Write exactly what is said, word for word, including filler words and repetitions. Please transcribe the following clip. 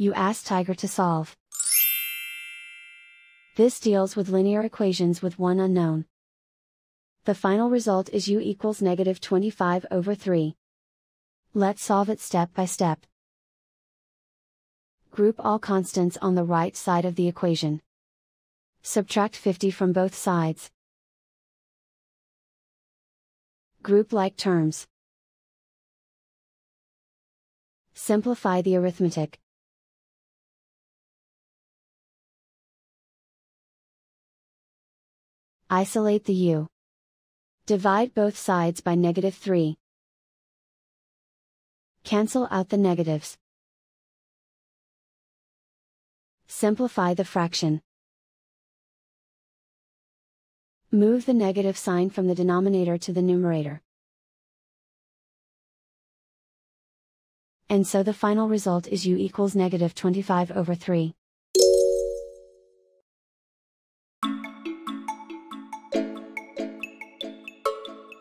you ask Tiger to solve. This deals with linear equations with one unknown. The final result is u equals negative twenty-five over three. Let's solve it step by step. Group all constants on the right side of the equation. Subtract fifty from both sides. Group like terms. Simplify the arithmetic. Isolate the u. Divide both sides by negative three. Cancel out the negatives. Simplify the fraction. Move the negative sign from the denominator to the numerator. And so the final result is u equals negative twenty-five over three.